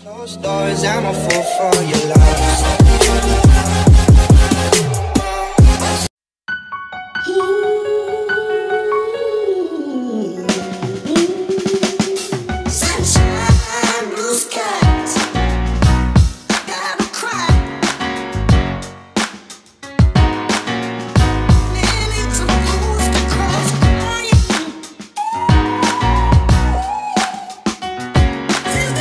Close doors, I'm a fool for your love. Sunshine, blue skies, gotta cry. Needing to lose the cross on you. Feel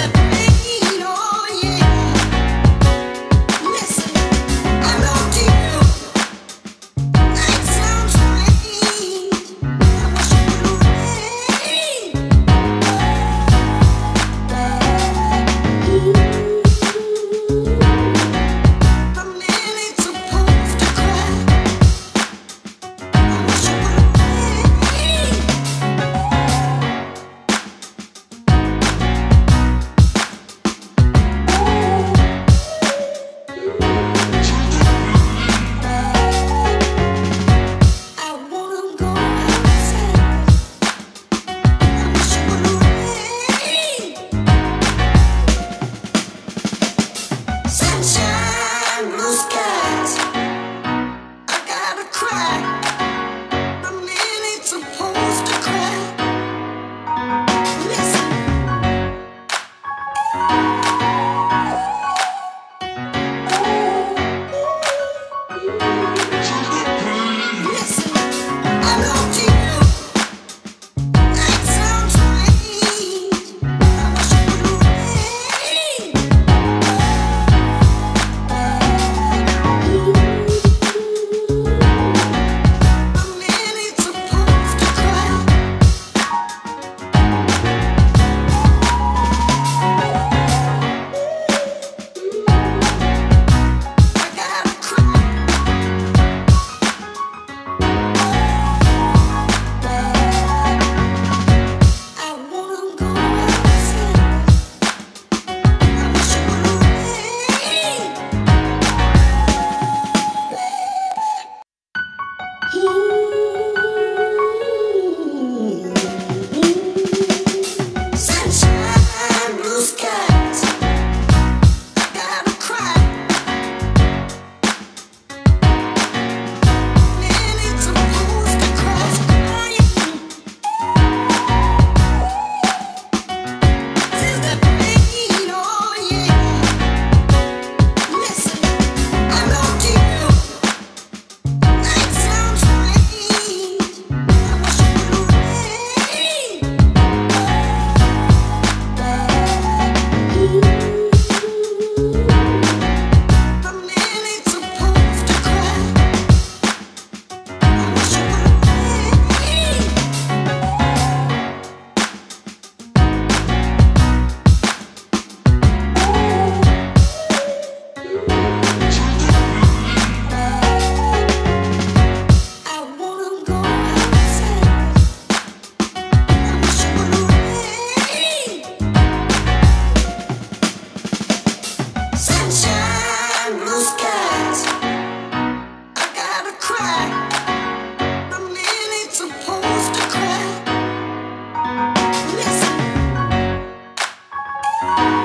the